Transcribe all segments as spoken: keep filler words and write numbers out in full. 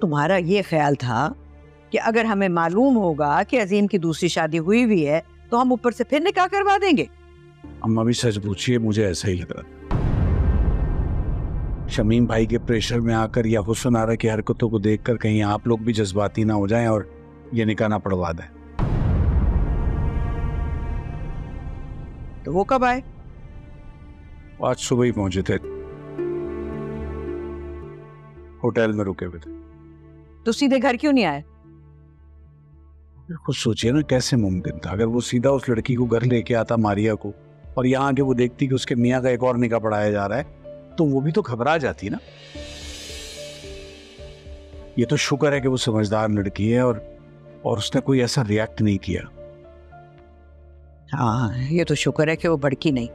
तुम्हारा ये ख्याल था कि अगर हमें मालूम होगा कि अजीम की दूसरी शादी हुई हुई है तो हम ऊपर से फिर निकाह करवा देंगे। अम्मा भी सच पूछिए, मुझे ऐसा ही लग रहा। शमीम भाई के प्रेशर में आकर या हुस्न आरा की हरकतों को देखकर कहीं आप लोग भी जज्बाती ना हो जाएं और ये निकाह ना पड़वा दें। तो वो कब आए? आज सुबह ही पहुंचे थे, होटल में रुके हुए थे। तो सीधे घर क्यों नहीं आए? खुद सोचिए ना, कैसे मुमकिन था। अगर वो सीधा उस लड़की को घर लेके आता मारिया को, और यहाँ आके वो देखती कि उसके मियाँ का एक और निकाह पढ़ाया जा रहा है, तो वो भी तो घबरा जाती ना। ये तो शुक्र है कि वो समझदार लड़की है और और उसने कोई ऐसा रिएक्ट नहीं किया। हाँ, ये तो शुक्र है कि वो भड़की नहीं,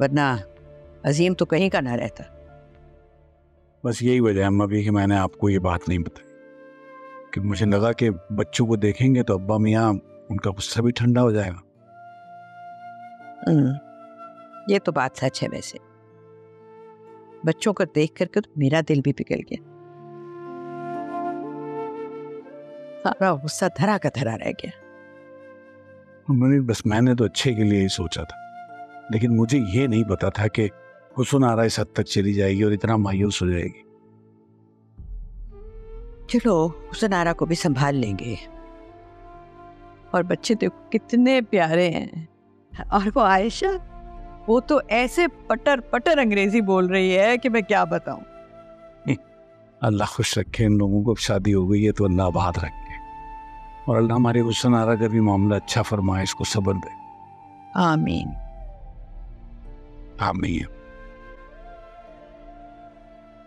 वरना अजीम तो कहीं का ना रहता। बस यही वजह है अम्मा भी कि मैंने आपको ये बात नहीं बताई, कि मुझे लगा कि बच्चों को देखेंगे तो अब्बा मियाँ उनका गुस्सा भी ठंडा हो जाएगा। ये तो बात सच है। वैसे बच्चों को देख करके तो मेरा दिल भी पिघल गया, सारा गुस्सा धरा का धरा रह गया। मैंने बस मैंने तो अच्छे के लिए ही सोचा था, लेकिन मुझे ये नहीं पता था कि हुस्न आरा इस हद तक चली जाएगी और इतना मायूस हो जाएगी। चलो, हुस्न आरा को भी संभाल लेंगे। और बच्चे देखो कितने प्यारे हैं। और वो आयशा, वो तो ऐसे पटर पटर अंग्रेजी बोल रही है कि मैं क्या बताऊं। अल्लाह खुश रखे इन लोगों को। शादी हो गई है तो अल्लाह आबाद रखे, और अल्लाह हमारे हुस्न आरा का भी मामला अच्छा फरमाए, इसको सब्र दे। आमीन आमीन।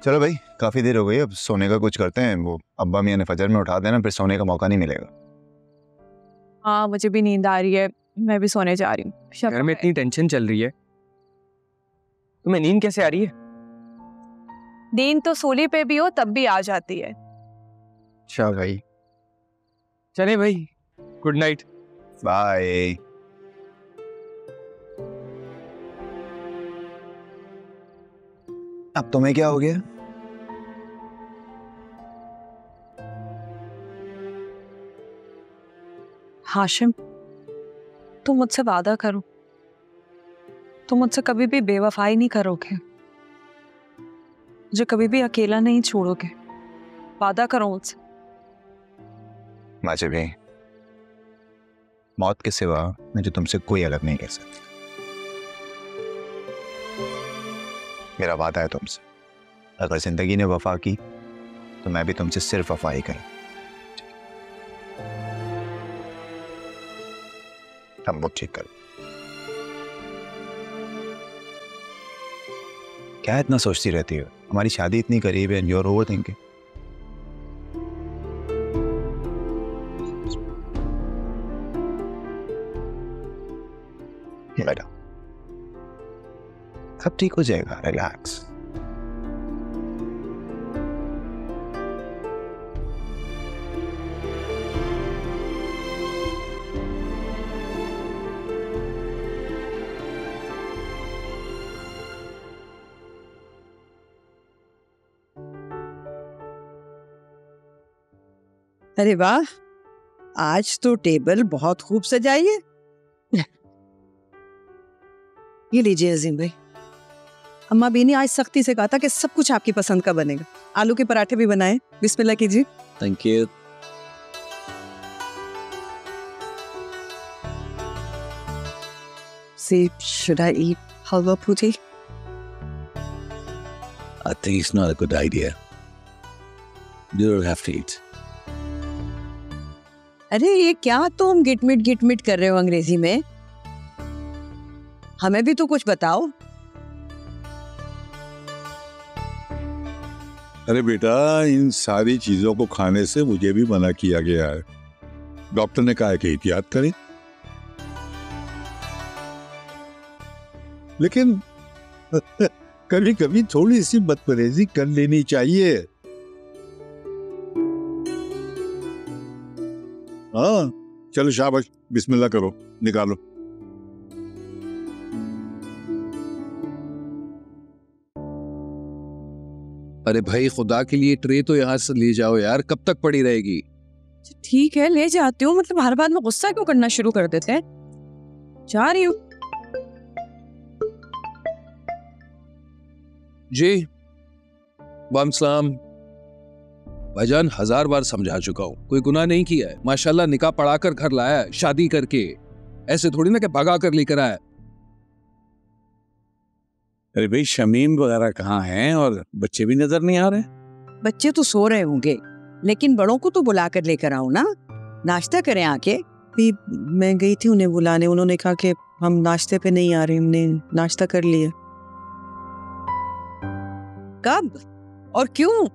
चलो भाई, काफी देर हो गई, अब सोने का कुछ करते हैं। वो अब्बा मियाँ ने फजर में उठा देना, फिर सोने का मौका नहीं मिलेगा। हाँ, मुझे भी नींद आ रही है, मैं भी सोने जा रही हूँ। घर में इतनी टेंशन चल रही है, तुम्हें नींद कैसे आ रही है? नींद तो सूली पे भी हो तब भी आ जाती है। अच्छा भाई, चले भाई, गुड नाइट, बाय। अब तुम्हें क्या हो गया? हाशिम, तुम मुझसे वादा करो, तुम मुझसे कभी भी बेवफाई नहीं करोगे, मुझे कभी भी अकेला नहीं छोड़ोगे। वादा करो मुझसे। माजे भी, मौत के सिवा मुझे तुमसे कोई अलग नहीं कर सकती। मेरा वादा है तुमसे, अगर जिंदगी ने वफा की तो मैं भी तुमसे सिर्फ वफा ही करूँ। हम ठीक कर। क्या इतना सोचती रहती हो? हमारी शादी इतनी करीब है एंड यू आर ओवरथिंकिंग। बेटा, सब ठीक हो जाएगा, रिलैक्स। अरे वाह, आज तो टेबल बहुत खूब सजाई है। ये लीजिए अजीम भाई, अम्मा बीनी आज सख्ती से कहा था कि सब कुछ आपकी पसंद का बनेगा। आलू के पराठे भी बनाए, बिस्मिल्लाह कीजिए। Thank you. See, should I eat halwa puti? I think it's not a good idea. You'll have to eat. अरे ये क्या तुम गिटमिट गिटमिट कर रहे हो अंग्रेजी में? हमें भी तो कुछ बताओ। अरे बेटा, इन सारी चीजों को खाने से मुझे भी मना किया गया है। डॉक्टर ने कहा है कि एहतियात करें, लेकिन कभी कभी थोड़ी सी बदपरहेजी कर लेनी चाहिए। हाँ, चलो शाबाश, बिस्मिल्लाह करो, निकालो। अरे भाई खुदा के लिए ट्रे तो यहाँ से ले जाओ यार, कब तक पड़ी रहेगी। ठीक है ले जाती हूँ, मतलब हर बात में गुस्सा क्यों करना शुरू कर देते हैं। जा रही हूँ जी। वाम सलाम भाईजान, हजार बार समझा चुका हूँ, कोई गुनाह नहीं किया है माशाल्लाह। निकाह पढ़ाकर घर लाया, शादी करके, ऐसे थोड़ी ना कि भगा कर लेकर आया। अरे भाई शमीम वगैरह कहाँ हैं, और बच्चे भी नजर नहीं आ रहे। बच्चे तो सो रहे होंगे, लेकिन बड़ों को तो बुला कर लेकर आओ ना, नाश्ता करें आके। भी मैं गई थी उन्हें बुलाने, उन्होंने कहा कि हम नाश्ते पे नहीं आ रहे, हमने नाश्ता कर लिया। कब और क्यों?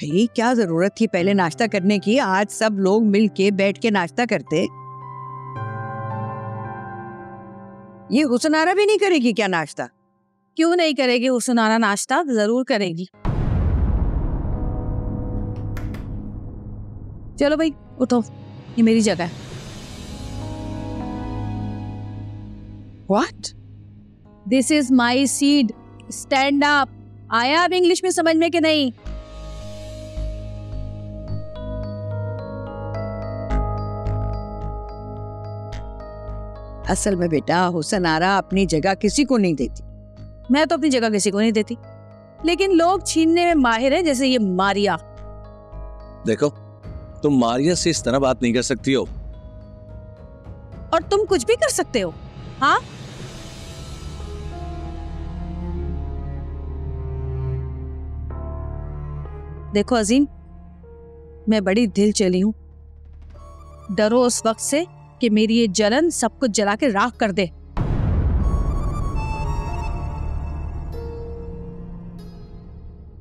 भाई क्या जरूरत थी पहले नाश्ता करने की, आज सब लोग मिल के बैठ के नाश्ता करते। ये हुस्न आरा भी नहीं करेगी क्या नाश्ता? क्यों नहीं करेगी हुस्न आरा नाश्ता, जरूर करेगी। चलो भाई उठो, ये मेरी जगह है। What? This is my seat. Stand up. आया अब इंग्लिश में समझ में कि नहीं? असल में बेटा हुस्न आरा अपनी जगह किसी को नहीं देती। मैं तो अपनी जगह किसी को नहीं देती, लेकिन लोग छीनने में माहिर हैं, जैसे ये मारिया। देखो तुम मारिया से इस तरह बात नहीं कर सकती हो। और तुम कुछ भी कर सकते हो। हाँ देखो अजीम, मैं बड़ी दिल चली हूँ, डरो उस वक्त से कि मेरी ये जलन सब कुछ जला के राख कर दे।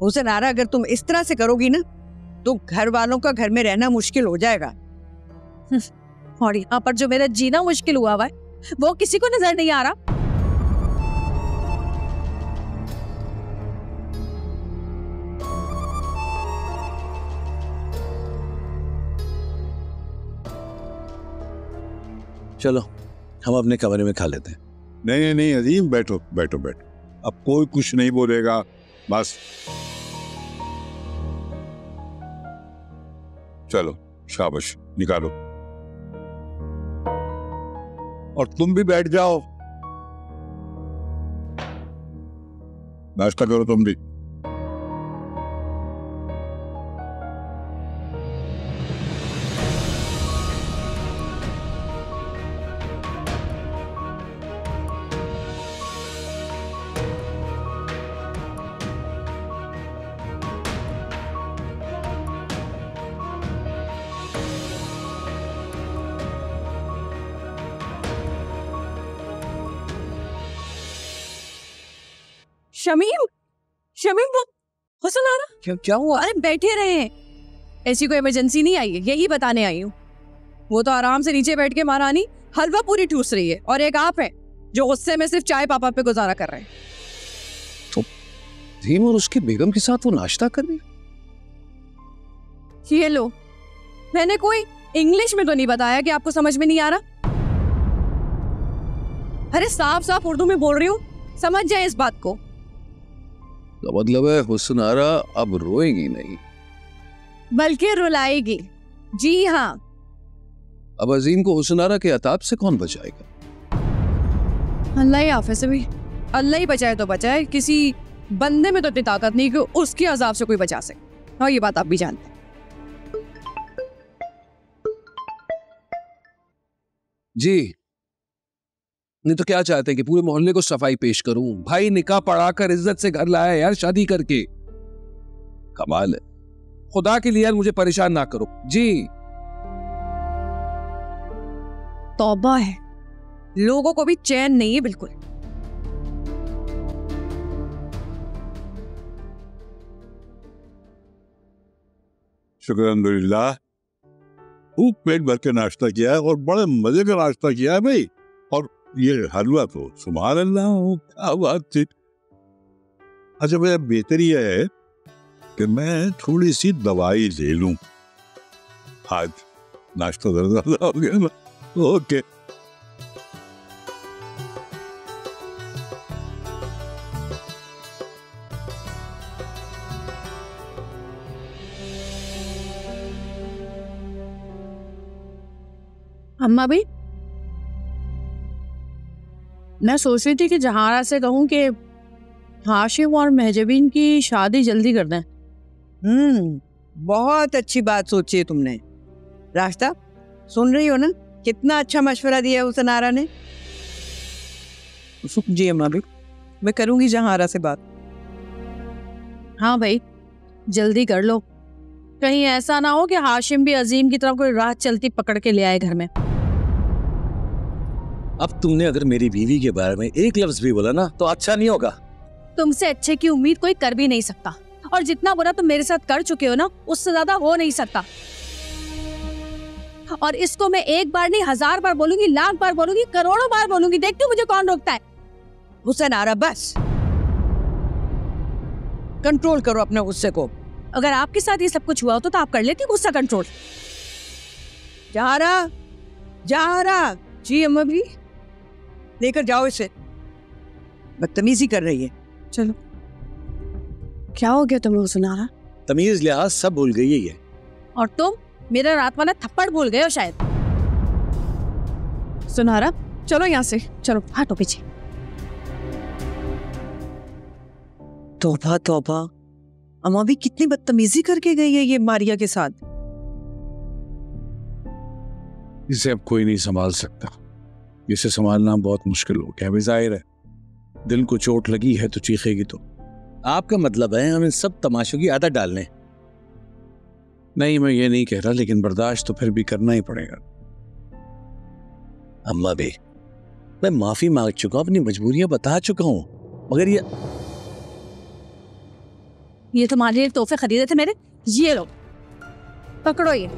हुस्न आरा अगर तुम इस तरह से करोगी ना तो घर वालों का घर में रहना मुश्किल हो जाएगा, और यहाँ पर जो मेरा जीना मुश्किल हुआ हुआ है वो किसी को नजर नहीं आ रहा। चलो हम अपने कमरे में खा लेते हैं। नहीं नहीं नहीं अजीम, बैठो बैठो बैठो, अब कोई कुछ नहीं बोलेगा, बस चलो शाबाश निकालो, और तुम भी बैठ जाओ, नाश्ता करो तुम भी। शमीम, शमीम वो हुस्न आरा क्या क्या हुआ? अरे बैठे रहे हैं, ऐसी कोई इमरजेंसी नहीं आई है, यही बताने आई हूँ। वो तो आराम से नीचे बैठ के महारानी हलवा पूरी ठूस रही है, और एक आप है जो गुस्से में सिर्फ चाय पापा पे गुजारा कर रहे हैं। तो धीम और उसके बेगम के साथ वो नाश्ता कर रही। ये लो, मैंने कोई इंग्लिश में तो नहीं बताया कि आपको समझ में नहीं आ रहा। अरे साफ साफ उर्दू में बोल रही हूँ, समझ जाए इस बात को। तो मतलब है हुस्न आरा अब रोएगी नहीं बल्कि रुलाएगी। जी हाँ। अब अजीम को हुस्न आरा के अताब से कौन बचाएगा? अल्लाह ही आफे से भी, अल्लाह ही बचाए तो बचाए, किसी बंदे में तो इतनी ताकत नहीं कि उसके अजाब से कोई बचा सके। हाँ ये बात आप भी जानते हैं। जी नहीं तो क्या चाहते हैं कि पूरे मोहल्ले को सफाई पेश करूं? भाई निकाह पढ़ाकर इज्जत से घर लाया यार, शादी करके, कमाल है। खुदा के लिए यार मुझे परेशान ना करो। जी तौबा है, लोगों को भी चैन नहीं है बिल्कुल। शुक्र अल्हम्दुलिल्लाह, खूब पेट भर के नाश्ता किया है और बड़े मजे का नाश्ता किया है भाई। और ये हलवा तो सुभान अल्लाह, क्या बात थी। अच्छा भैया बेहतर यह है कि मैं थोड़ी सी दवाई ले लूं, आज नाश्ता ज़्यादा हो गया ना। ओके अम्मा भी मैं सोच रही थी कि जहारा से कहूँ कि हाशिम और महजबीन की शादी जल्दी कर दें। हम्म, बहुत अच्छी बात सोची है तुमने। रास्ता सुन रही हो ना, कितना अच्छा मशवरा दिया हुस्न आरा ने। जी अम्मा भी, मैं करूँगी जहारा से बात। हाँ भाई जल्दी कर लो, कहीं ऐसा ना हो कि हाशिम भी अजीम की तरफ कोई राह चलती पकड़ के ले आए घर में। अब तुमने अगर मेरी बीवी के बारे में एक लफ्ज भी बोला ना तो अच्छा नहीं होगा। तुमसे अच्छे की उम्मीद कोई कर भी नहीं सकता, और जितना बुरा तुम मेरे साथ कर चुके हो ना उससे ज्यादा हो नहीं सकता। और इसको मैं एक बार नहीं हजार बार बोलूंगी, लाख बार बोलूंगी, करोड़ों बार बोलूंगी, देखती हूँ मुझे कौन रोकता है। हुस्न आरा बस कंट्रोल करो अपने गुस्से को। अगर आपके साथ ये सब कुछ हुआ होता तो आप कर लेती गुस्सा कंट्रोल। जहारा, जहारा। जी अम्मा भी, लेकर जाओ इसे, बदतमीजी कर रही है। चलो क्या हो गया तुम्हें हुस्न आरा? तमीज लिहाज सब भूल गई है ये। और तुम मेरा रात वाला थप्पड़ भूल गए हो शायद। हुस्न आरा चलो यहाँ से, चलो हटो पीछे। तोबा तोबा, अम्मा भी कितनी बदतमीजी करके गई है ये मारिया के साथ। इसे अब कोई नहीं संभाल सकता, इसे संभालना बहुत मुश्किल हो गया। जाहिर है दिल को चोट लगी है तो चीखेगी। तो आपका मतलब है हम इन सब तमाशों की आदत डाल लें? नहीं, मैं ये नहीं कह रहा, लेकिन बर्दाश्त तो फिर भी करना ही पड़ेगा। अम्मा बे, मैं माफी मांग चुका हूँ, अपनी मजबूरियां बता चुका हूँ, मगर ये ये तुम्हारे लिए तोहफे खरीदे थे मेरे, ये लो पकड़ो। ये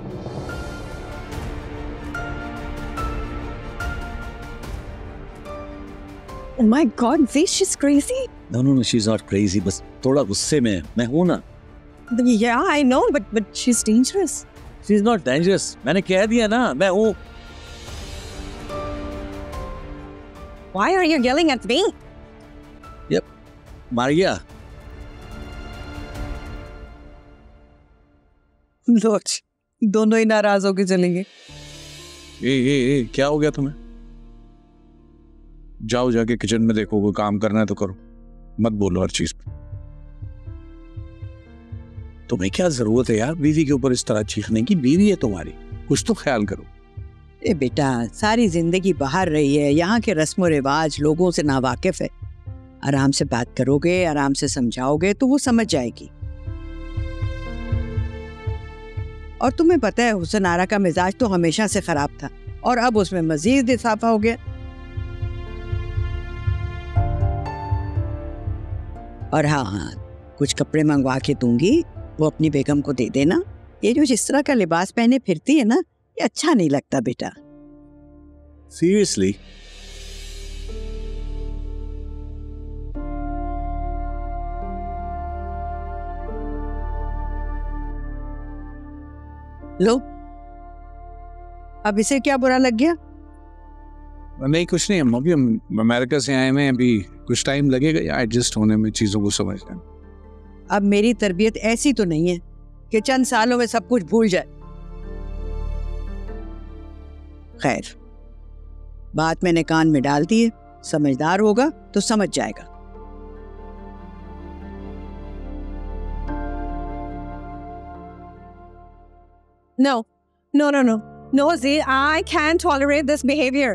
Oh my God, this she's crazy. No, no, no, she's not crazy. बस थोड़ा गुस्से में है, मैं हूँ ना। Yeah, I know, but but she's dangerous. She's not dangerous. मैंने कह दिया ना, मैं हूँ। Why are you yelling at me? Yep, Maria. लोच, दोनों ही नाराज होके चलेंगे। ए ए ए, क्या हो गया तुम्हें? जाओ जाके किचन में देखो, कोई काम करना है तो करो, मत बोलो हर चीज पे। तुम्हें क्या जरूरत है यार बीवी के ऊपर इस तरह चीखने की? बीवी है तुम्हारी, कुछ तो ख्याल करो। ए बेटा, सारी जिंदगी बाहर रही है, यहाँ के रस्म रिवाज लोगों से नावाकिफ है। आराम से बात करोगे, आराम से समझाओगे तो वो समझ जाएगी। और तुम्हें पता है हुस्न आरा का मिजाज तो हमेशा से खराब था, और अब उसमें मजीद इजाफा हो गया। और हाँ हाँ, कुछ कपड़े मंगवा के दूंगी, वो अपनी बेगम को दे देना। ये जो जिस तरह का लिबास पहने फिरती है ना, ये अच्छा नहीं लगता बेटा। सीरियसली? लो, अब इसे क्या बुरा लग गया? नहीं कुछ नहीं, हम अभी अमेरिका से आए हैं, अभी कुछ टाइम लगेगा एडजस्ट होने में, चीज़ों को समझने में। अब मेरी तरबियत ऐसी तो नहीं है कि चंद सालों में सब कुछ भूल जाए। खैर, बात मैंने कान में डाल दी है, समझदार होगा तो समझ जाएगा। No, no, no, no, no, Zee, I can't tolerate this behavior.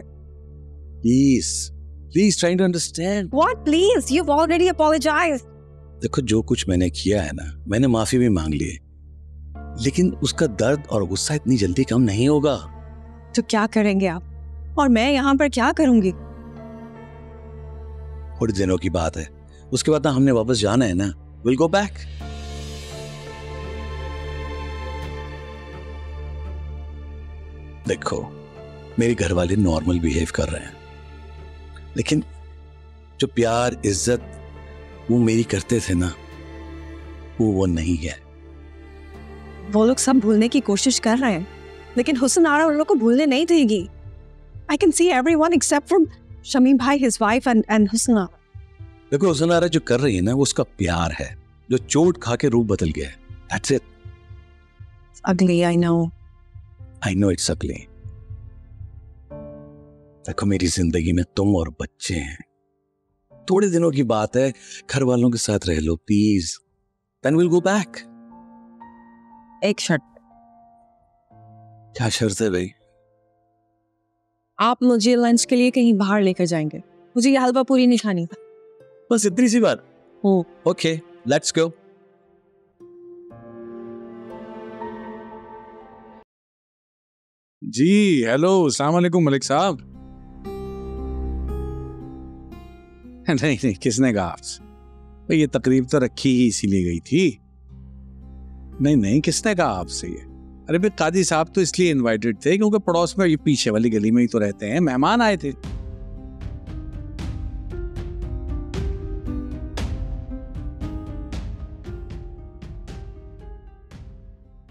Please, please, trying to understand. What please? You've already apologized. देखो, जो कुछ मैंने किया है ना, मैंने माफी भी मांग ली है, लेकिन उसका दर्द और गुस्सा इतनी जल्दी कम नहीं होगा। तो क्या करेंगे आप? और मैं यहाँ पर क्या करूँगी? कुछ दिनों की बात है, उसके बाद ना हमने वापस जाना है ना। We'll go back. देखो, मेरे घर वाले नॉर्मल बिहेव कर रहे हैं, लेकिन जो प्यार इज्जत वो मेरी करते थे ना, वो वो नहीं है। वो लोग सब भूलने की कोशिश कर रहे हैं, लेकिन हुस्न आरा उन लोगों को भूलने नहीं देगी। I can see everyone except from Shamim भाई, his wife and and हुस्न आरा। देखो, हुस्न आरा जो कर रही है ना, वो उसका प्यार है जो चोट खा के रूप बदल गया है। That's it. Ugly, I know. I know it's ugly. देखो मेरी जिंदगी में तुम और बच्चे हैं, थोड़े दिनों की बात है, घर वालों के साथ रह लो please, then we will go back. एक शर्त। क्या शर्त है भाई? आप मुझे लंच के लिए कहीं बाहर लेकर जाएंगे, मुझे ये हलवा पूरी नहीं खानी। बस इतनी सी बात। Okay, let's go. जी हेलो, अस्सलाम वालेकुम मलिक साहब। नहीं नहीं, किसने कहा आपसे? ये तकरीब तो रखी ही इसीलिए गई थी। नहीं नहीं, किसने कहा आपसे ये? अरे भाई, काजी साहब तो इसलिए इनवाइटेड थे क्योंकि पड़ोस में, ये पीछे वाली गली में ही तो रहते हैं, मेहमान आए थे।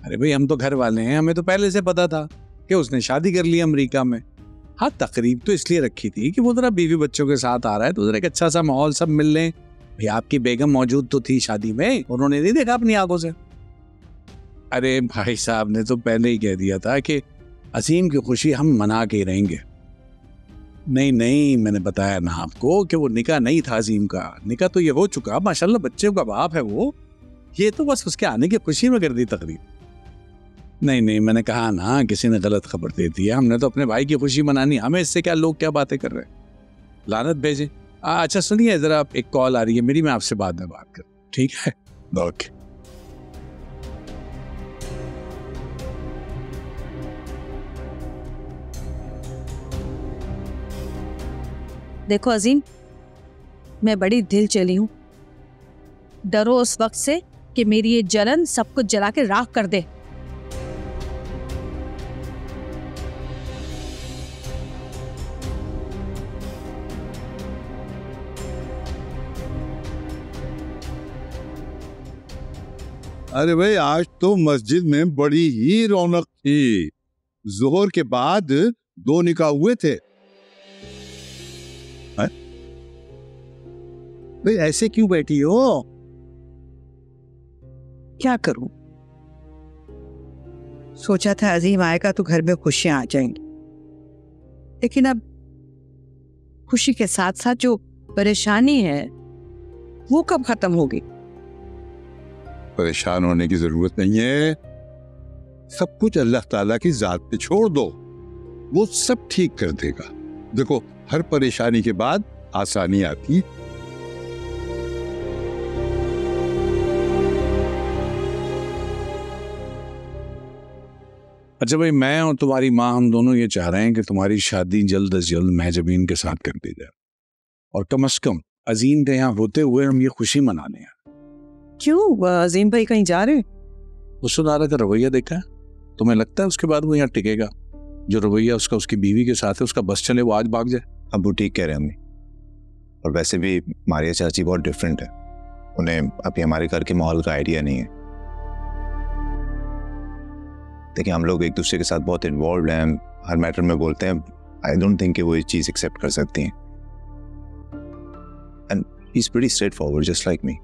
अरे भाई, हम तो घर वाले हैं, हमें तो पहले से पता था कि उसने शादी कर ली अमेरिका में। हाँ, तकरीब तो इसलिए रखी थी कि वो जरा बीवी बच्चों के साथ आ रहा है तो उधर एक अच्छा सा माहौल, सब मिल लें। भाई, आपकी बेगम मौजूद तो थी शादी में, उन्होंने नहीं देखा अपनी आंखों से। अरे भाई साहब ने तो पहले ही कह दिया था कि अजीम की खुशी हम मना के रहेंगे। नहीं नहीं, मैंने बताया ना आपको कि वो निकाह नहीं था अजीम का, निकाह तो ये हो चुका, माशाल्लाह बच्चे का बाप है वो। ये तो बस उसके आने की खुशी में कर दी तकरीब। नहीं नहीं, मैंने कहा ना किसी ने गलत खबर दे दी है, हमने तो अपने भाई की खुशी मनानी, हमें इससे क्या लोग क्या बातें कर रहे हैं, लानत भेजें। अच्छा सुनिए, ज़रा एक कॉल आ रही है मेरी, मैं आपसे बाद में बात करूँ, ठीक है? ओके। देखो अजीम, मैं बड़ी दिल चली हूँ, डरो उस वक्त से कि मेरी ये जलन सब कुछ जला के राख कर दे। अरे भाई, आज तो मस्जिद में बड़ी ही रौनक थी, जोहर के बाद दो निकाह हुए थे। भाई ऐसे क्यों बैठी हो? क्या करूं, सोचा था अजीम आएगा तो घर में खुशियां आ जाएंगी, लेकिन अब खुशी के साथ साथ जो परेशानी है वो कब खत्म होगी? परेशान होने की जरूरत नहीं है, सब कुछ अल्लाह ताला की जात पे छोड़ दो, वो सब ठीक कर देगा। देखो, हर परेशानी के बाद आसानी आती। अच्छा भाई, मैं और तुम्हारी माँ, हम दोनों ये चाह रहे हैं कि तुम्हारी शादी जल्द अज जल्द महजबीन के साथ कर दी जाए, और कम अज कम अजीम के यहाँ होते हुए हम ये खुशी मना लें। क्यों अजीम भाई कहीं जा रहे? हुस्न आरा का रवैया देखा, तुम्हें लगता है उसके बाद वो यहाँ टिकेगा? जो रवैया उसका उसकी बीवी के साथ है, उसका बस चले वो आज भाग जाए? अब वो ठीक कह रहे हैं अम्मी, और वैसे भी मारिया चाची बहुत डिफरेंट है, उन्हें अभी हमारे घर के माहौल का आइडिया नहीं है। देखिए, हम लोग एक दूसरे के साथ बहुत इन्वॉल्व हैं, हर मैटर में बोलते हैं, आई डोंट थिंक कि वो ये चीज़ एक्सेप्ट कर सकती हैं। And he is pretty straightforward, just like me.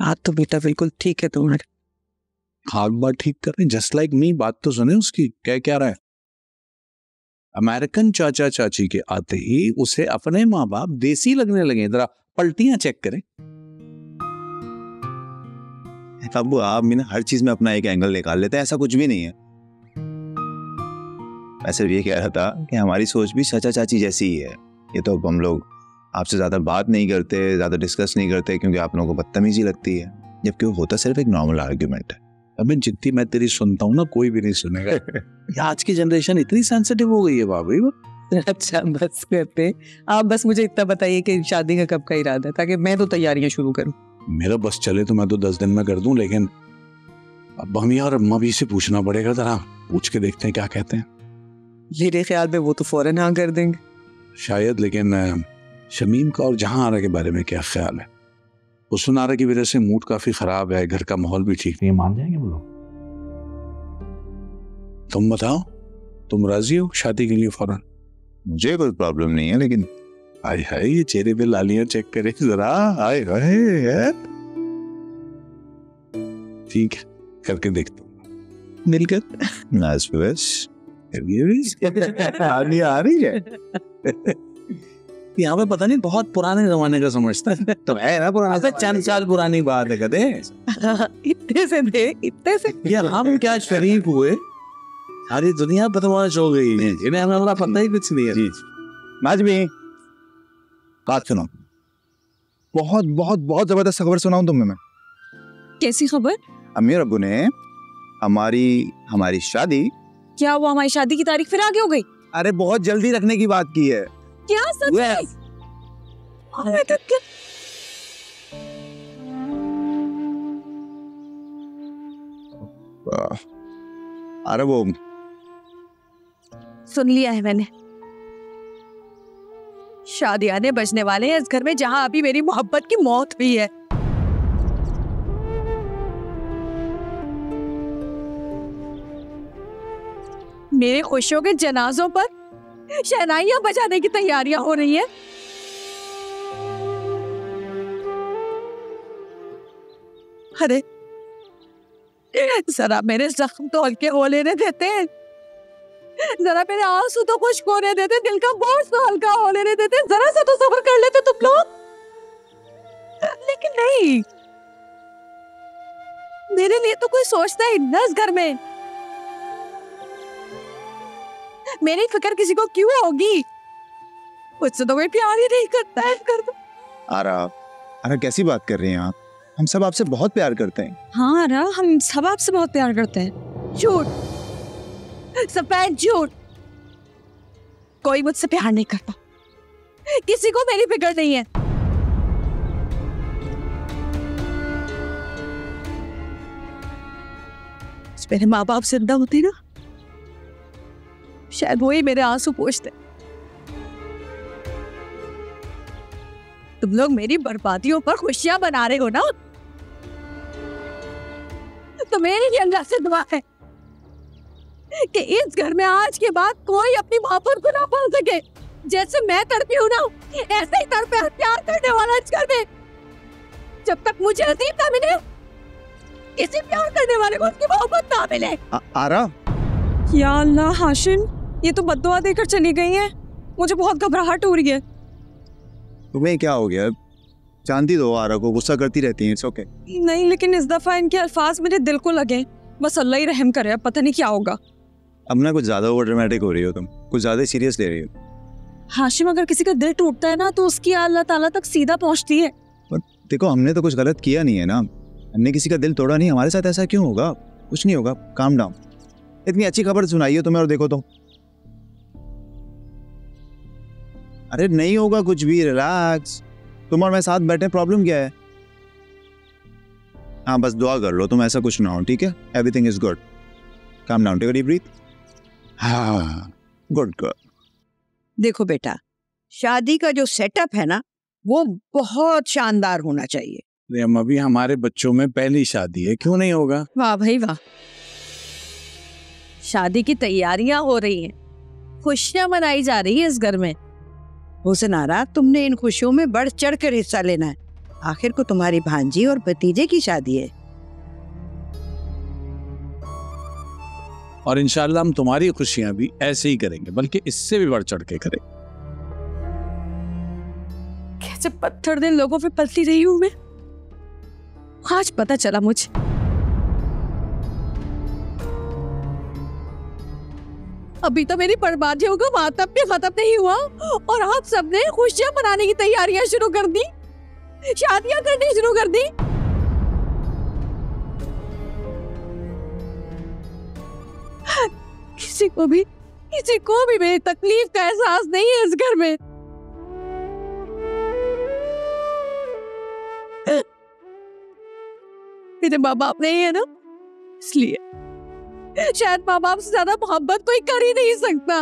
बात तो बेटा बिल्कुल ठीक है तुम्हारी। हाँ, बात ठीक कर रहे, जस्ट लाइक मी, बात तो सुने उसकी, क्या क्या रहा है। अमेरिकन चाचा चाची के आते ही उसे अपने माँ बाप देसी लगने लगे, जरा पलटियां चेक करें। अब आप भी ना हर चीज में अपना एक एंगल निकाल लेते हैं, ऐसा कुछ भी नहीं है। वैसे ये कह रहा था कि हमारी सोच भी चाचा चाची जैसी ही है, ये तो अब हम लोग आपसे ज्यादा बात नहीं करते, ज्यादा डिस्कस नहीं करते क्योंकि आप लोगों को बदतमीजी लगती है, जबकि वो होता सिर्फ एक नॉर्मल आर्ग्यूमेंट है। अबे जितनी मैं तेरी सुनता हूँ ना, कोई भी नहीं सुनेगा। आज की जनरेशन इतनी सेंसिटिव हो गई है भाभी। अच्छा बस करते, आप बस मुझे इतना बताइए कि शादी का कब का इरादा है, ताकि मैं तो तैयारियां शुरू करूँ। मेरा बस चले तो मैं तो दस दिन में कर दूं, लेकिन अब हमें और अम्मा भी से पूछना पड़ेगा, जरा पूछ के देखते हैं क्या कहते हैं। मेरे ख्याल में वो तो फौरन हाँ कर देंगे शायद, लेकिन शमीम का और जहां आरा के बारे में क्या ख्याल है? हुस्न आरा की वजह से मूड काफी खराब है, घर का माहौल भी ठीक नहीं, मान जाएंगे वो लोग? तुम बताओ, तुम राजी हो शादी के लिए फौरन? मुझे कोई प्रॉब्लम नहीं है, लेकिन हाय हाय, ये चेहरे पे लालियां चेक करें जरा, हाय हाय। ठीक है, करके देखता हूँ मिलकर। Nice wish. भी आ रही है यहाँ पे, पता नहीं बहुत पुराने जमाने का समझता है तो है ना पुराना, चंद साल पुरानी बात है। कदे इतने से थे इतने से यार हम क्या शरीफ हुए, सारी दुनिया बदमाश हो गई, इन्हें हमारा पता ही कुछ नहीं है। माज़बीन बात सुनो, बहुत बहुत बहुत जबरदस्त खबर सुनाऊं तुम्हें मैं। कैसी खबर? अमीर अब्बू ने हमारी हमारी शादी, क्या हुआ हमारी शादी की तारीख फिर आगे हो गई? अरे बहुत जल्दी रखने की बात की है। क्या सच में? अरे वो सुन लिया है मैंने, शादियाने बजने वाले हैं इस घर में जहां अभी मेरी मोहब्बत की मौत हुई है। मेरे खुशियों के जनाजों पर शहनाइयां बजाने की तैयारियां हो रही है। अरे जरा मेरे जख्म तो हल्के हो लेने देते, जरा मेरे आंसू तो खुश होने देते, दिल का बोझ तो हल्का हो लेने देते, जरा सा तो सब्र कर लेते तुम लोग। लेकिन नहीं, मेरे लिए तो कोई सोचता ही ना इस घर में, मेरी फिक्र किसी को क्यों होगी, मुझसे तो कोई प्यार ही नहीं करता है। कर दो आरा, आरा कैसी बात कर रही हैं आप, हम सब आपसे बहुत प्यार करते हैं। हाँ आरा, हम सब आपसे बहुत प्यार करते हैं। झूठ, सफेद झूठ, कोई मुझसे प्यार नहीं करता, किसी को मेरी फिक्र नहीं है। मेरे माँ बाप जिंदा होते ना, शायद वो ही मेरे आंसू पोंछते। तुम लोग मेरी बर्बादियों पर खुशियां बना रहे हो ना, तो मेरी ये अल्लाह से दुआ है कि इस घर में आज के बाद कोई अपनी मोहब्बत को ना भूल सके। जैसे मैं तड़पी हूं ना, ऐसे ही तड़पे हर प्यार करने वाला इस घर में। जब तक मुझे अज़ीम ना मिले, इसी प्यार करने वाले को उसकी मोहब्बत ना मिले। आ, आरा या अल्लाह, हाशिम ये तो बद्दुआ देकर चली गई है, मुझे बहुत घबराहट हो रही है। तुम्हें क्या हो गया? जानती दो आरा को, गुस्सा करती रहती है, इट्स ओके। नहीं लेकिन इस दफा इनके अल्फाज मेरे दिल को लगे, बस अल्लाह ही रहम करे, पता नहीं क्या होगा। अब ना कुछ ज्यादा ओवर ड्रामेटिक हो रही हो तुम, कुछ ज्यादा सीरियस ले रही हो। हाशिम अगर किसी का दिल टूटता है ना तो उसकी अल्लाह ताला तक सीधा पहुँचती है। देखो हमने तो कुछ गलत किया नहीं है ना, हमने किसी का दिल तोड़ा नहीं, हमारे साथ ऐसा क्यों होगा? कुछ नहीं होगा, काम डाउन। इतनी अच्छी खबर सुनाई हो तुम्हें और देखो तो, अरे नहीं होगा कुछ भी, रिलैक्स, तुम और मैं साथ बैठे, प्रॉब्लम क्या है? हाँ बस दुआ कर लो तुम ऐसा कुछ ना हो, ठीक है? Everything is good, calm down, take a deep breath. हाँ गुड गर्ल। देखो बेटा, शादी का जो सेटअप है ना वो बहुत शानदार होना चाहिए। अरे हम अभी हमारे बच्चों में पहली शादी है, क्यों नहीं होगा? वाह भाई वाह, शादी की तैयारियां हो रही हैं, खुशियां मनाई जा रही है इस घर में। हुस्न आरा, तुमने इन खुशियों में बढ़ चढ़ कर हिस्सा लेना है, आखिर को तुम्हारी भांजी और भतीजे की शादी है। और इंशाल्लाह हम तुम्हारी खुशियां भी ऐसे ही करेंगे, बल्कि इससे भी बढ़ चढ़ के करेंगे। कैसे पत्थर दिन लोगों पे पलती रही हूं मैं, आज पता चला मुझे। अभी तो मेरी बर्बादियों का मातब भी खत्म नहीं हुआ और आप सबने खुशियां मनाने की तैयारियां शुरू कर दी, शादियां करनी शुरू कर दी। किसी को भी किसी को भी मेरी तकलीफ का एहसास नहीं है इस घर में। मेरे माँ बाप नहीं है ना, इसलिए शायद माँ बाप से ज्यादा मोहब्बत कोई कर ही नहीं सकता।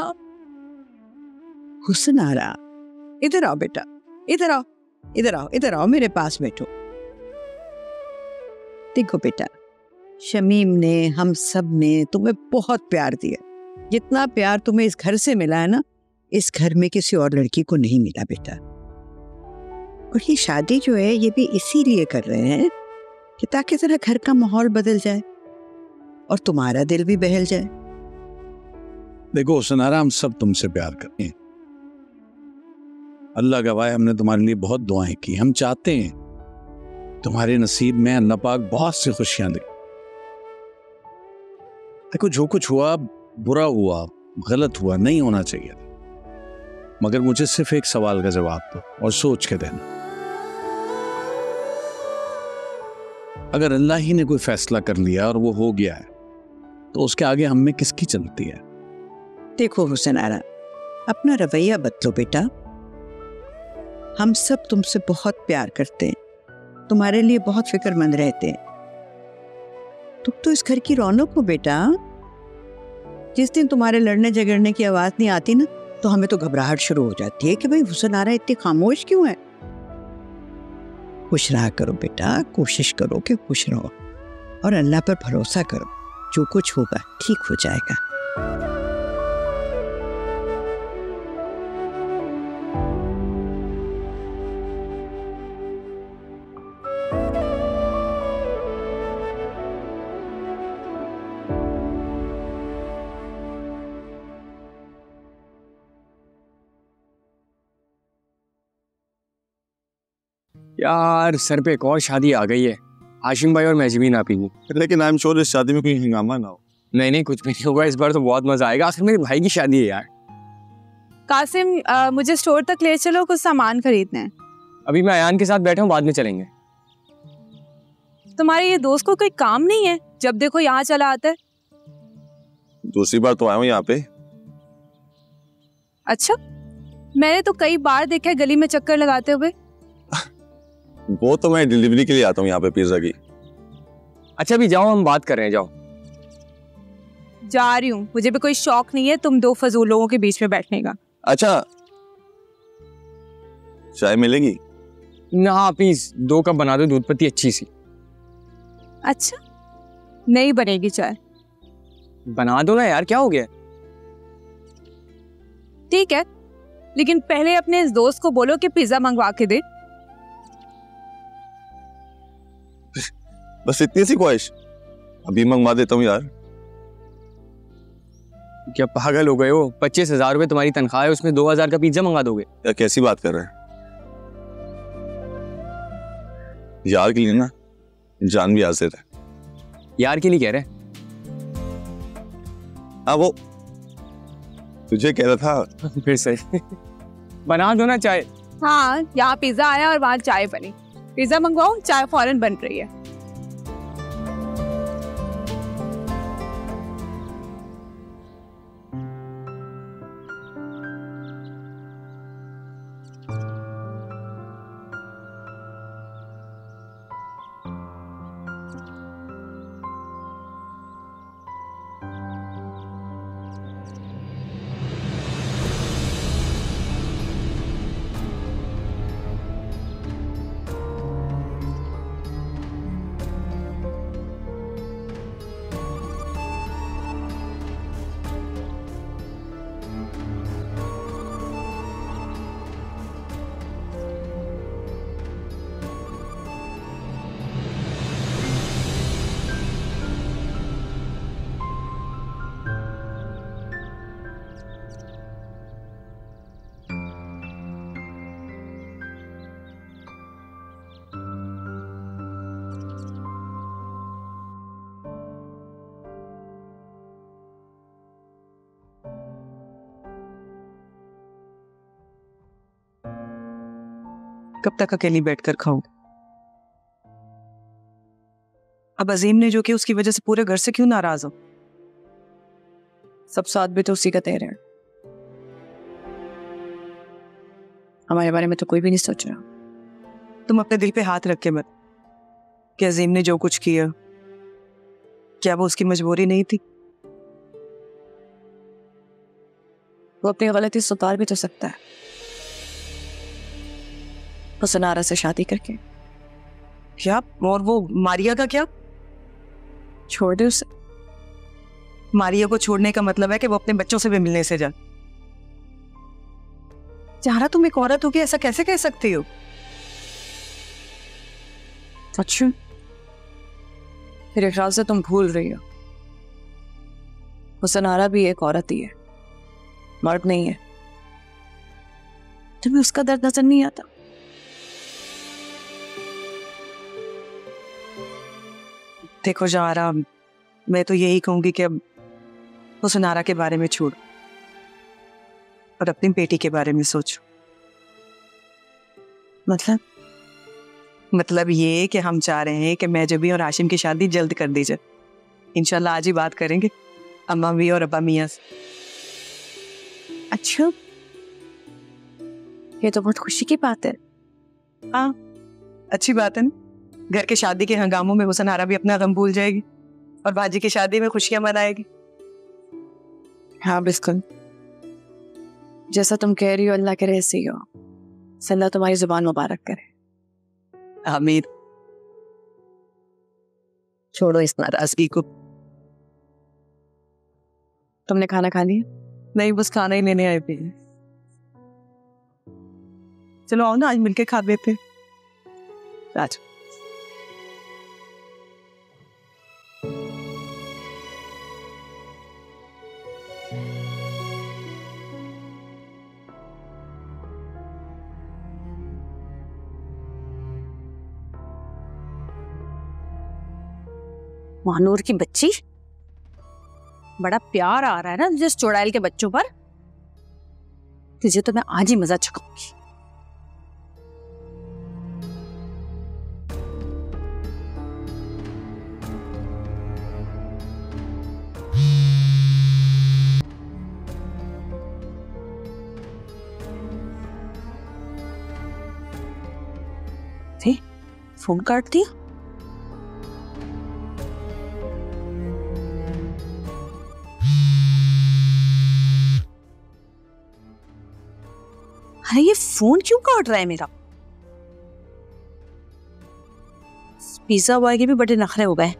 हुस्न आरा इधर आओ बेटा, इधर आओ, इधर आओ, इधर आओ, मेरे पास बैठो। देखो बेटा, शमीम ने, हम सब ने तुम्हें बहुत प्यार दिया, जितना प्यार तुम्हें इस घर से मिला है ना, इस घर में किसी और लड़की को नहीं मिला बेटा। और ये शादी जो है ये भी इसीलिए कर रहे हैं कि ताकि जरा घर का माहौल बदल जाए और तुम्हारा दिल भी बहल जाए। देखो हुस्न आरा, हम सब तुमसे प्यार करते हैं, अल्लाह गवाह हमने तुम्हारे लिए बहुत दुआएं की, हम चाहते हैं तुम्हारे नसीब में अल्लाह पाक बहुत सी खुशियां दे। देखो जो कुछ हुआ बुरा हुआ, गलत हुआ, नहीं होना चाहिए, मगर मुझे सिर्फ एक सवाल का जवाब दो और सोच के देना। अगर अल्लाह ही ने कोई फैसला कर लिया और वो हो गया है तो उसके आगे हम में किसकी चलती है? देखो हुस्न आरा, अपना रवैया बदलो बेटा। हम सब तुमसे बहुत प्यार करते हैं, तुम्हारे लिए बहुत फिक्रमंद रहते हैं। तुम तो इस घर की रौनक हो बेटा। जिस दिन तुम्हारे लड़ने झगड़ने की आवाज़ नहीं आती ना, तो हमें तो घबराहट शुरू हो जाती है कि भाई हुस्न आरा इतनी खामोश क्यों है। खुश रहा करो बेटा, कोशिश करो कि खुश रहो और अल्लाह पर भरोसा करो, जो कुछ होगा ठीक हो जाएगा। यार सर पे एक और शादी आ गई है, हाशिम भाई और महजबीन आप ही की। लेकिन आई एम श्योर इस शादी में कोई हंगामा ना हो। नहीं नहीं, कुछ भी नहीं होगा, इस बार तो बहुत मजा आएगा, आखिर मेरे भाई की शादी है यार। कासिम आ, मुझे स्टोर तक ले चलो, कुछ सामान खरीदना है। अभी मैं आयान के साथ बैठा हूँ, बाद में चलेंगे। तुम्हारे ये दोस्त को कोई काम नहीं है, जब देखो यहाँ चला आता है। दूसरी बार तो आया हूँ यहाँ पे। अच्छा, मैंने तो कई बार देखा है गली में चक्कर लगाते हुए। वो तो मैं डिलीवरी के लिए आता हूँ यहाँ पे पिज्जा की। अच्छा भी जाओ, हम बात कर रहे हैं, जाओ। जा रही हूँ, मुझे भी कोई शौक नहीं है तुम दो फजूल लोगों के बीच में बैठने का। अच्छा चाय मिलेगी ना? प्लीज दो कप बना दो, दूध पत्ती अच्छी सी। अच्छा नहीं बनेगी चाय? बना दो ना यार, क्या हो गया। ठीक है, लेकिन पहले अपने इस दोस्त को बोलो कि पिज्जा मंगवा के दे। बस इतनी सी ख्वाहिश? अभी मंगवा देता हूँ यार। क्या पागल हो गए हो? पच्चीस हजार रुपये तुम्हारी तनख्वाह है, उसमें दो हजार का पिज्जा मंगा दोगे? यार कैसी बात कर रहे हैं, यार के लिए ना जान भी हाजिर है। यार के लिए कह रहे हैं? हाँ वो तुझे कह रहा था। फिर से बना दो ना चाय। हाँ, यहाँ पिज्जा आया और वहाँ चाय बनी। पिज्जा मंगवाओ, चाय फौरन बन रही है। कब तक अकेली बैठकर खाऊं? अब अजीम ने जो कि उसकी वजह से पूरे घर से क्यों नाराज हो? सब साथ भी तो उसी का तेरे हैं। हमारे बारे में तो कोई भी नहीं सोच रहा। तुम अपने दिल पे हाथ रख के मत कि अजीम ने जो कुछ किया क्या वो उसकी मजबूरी नहीं थी? वो अपनी गलती सुधार भी तो सकता है हुस्न आरा से शादी करके। क्या? और वो मारिया का क्या? छोड़ दे उसे। मारिया को छोड़ने का मतलब है कि वो अपने बच्चों से भी मिलने से जा। जहरा तुम एक औरत हो कि ऐसा कैसे कह सकती हो? अच्छा मेरे ख्याल से तुम भूल रही हो, हुस्न आरा भी एक औरत ही है। मर्द नहीं है। तुम्हें उसका दर्द नजर नहीं आता? देखो जहारा, मैं तो यही कहूंगी कि अब हुस्न आरा के बारे में छोड़ो और अपनी बेटी के बारे में सोचो। मतलब मतलब ये कि हम चाह रहे हैं कि महजबी और हाशिम की शादी जल्द कर दी जाए। इंशाल्लाह आज ही बात करेंगे अम्मा भी और अब्बा मियाँ से। अच्छा, ये तो बहुत खुशी की बात है। हाँ, अच्छी बात है ना। घर के शादी के हंगामों में हुस्न आरा भी अपना गम भूल जाएगी और बाजी की शादी में खुशियां मनाएगी। हाँ बिल्कुल, जैसा तुम कह रही हो अल्लाह के रहसे ही हो। अल्लाह तुम्हारी जुबान मुबारक करे। आमीन। छोड़ो इस नाराजगी को। तुमने खाना खा लिया? नहीं, बस खाना ही लेने आए थे। चलो आओ ना, आज मिलके खा लेते। आज मानूर की बच्ची, बड़ा प्यार आ रहा है ना तुझे इस चौड़ैल के बच्चों पर। तुझे तो मैं आज ही मजा चखाऊंगी। फोन काट दिया। अरे ये फोन क्यों काट रहा है मेरा? पिज्जा बॉय के भी बड़े नखरे हो गए।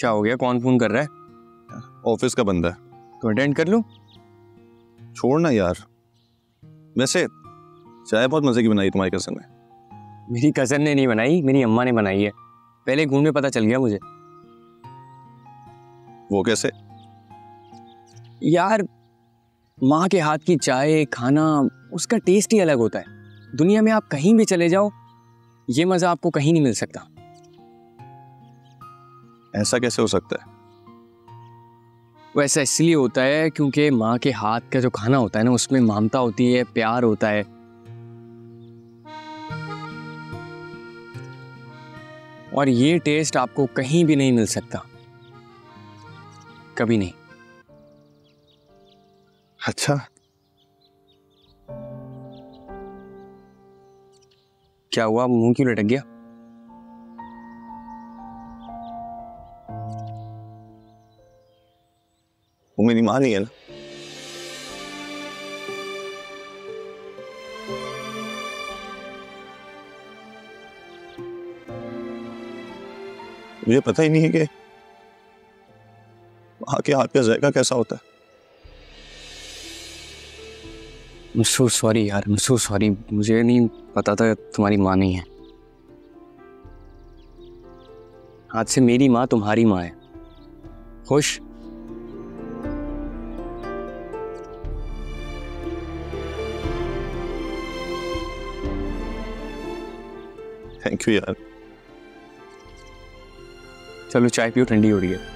क्या हो गया? कौन फोन कर रहा है? ऑफिस का बंदा है तो अटेंड कर लूं। छोड़ ना यार। वैसे चाय बहुत मजे की बनाई तुम्हारी कजन ने। मेरी कजन ने नहीं बनाई, मेरी अम्मा ने बनाई है। पहले घूमने पता चल गया मुझे। वो कैसे? यार माँ के हाथ की चाय, खाना, उसका टेस्ट ही अलग होता है। दुनिया में आप कहीं भी चले जाओ, ये मज़ा आपको कहीं नहीं मिल सकता। ऐसा कैसे हो सकता है? वो ऐसा इसलिए होता है क्योंकि माँ के हाथ का जो खाना होता है ना, उसमें ममता होती है, प्यार होता है। और ये टेस्ट आपको कहीं भी नहीं मिल सकता, कभी नहीं। अच्छा, क्या हुआ? मुंह क्यों लटक गया? वो मेरी मां नहीं है ना। मुझे पता ही नहीं है कि माँ के हाथ का जायका कैसा होता है। I'm so sorry यार, I'm so sorry। मुझे नहीं पता था तुम्हारी माँ नहीं है। आज से मेरी माँ तुम्हारी माँ है। खुश? थैंक यू यार। चलो चाय पियो, ठंडी हो रही है।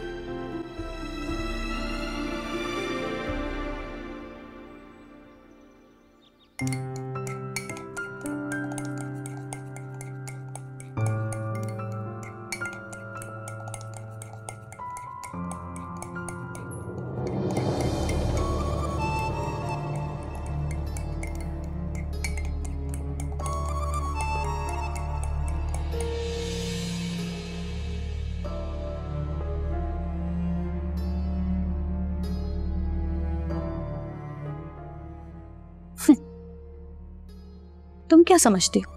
तुम क्या समझती हो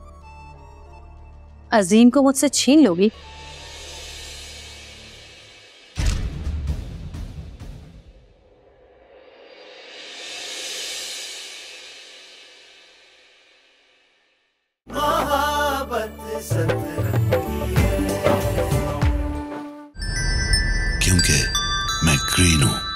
अज़ीम को मुझसे छीन लोगी? मोहब्बत सतरंगी। क्योंकि मैं ग्रीन हूं।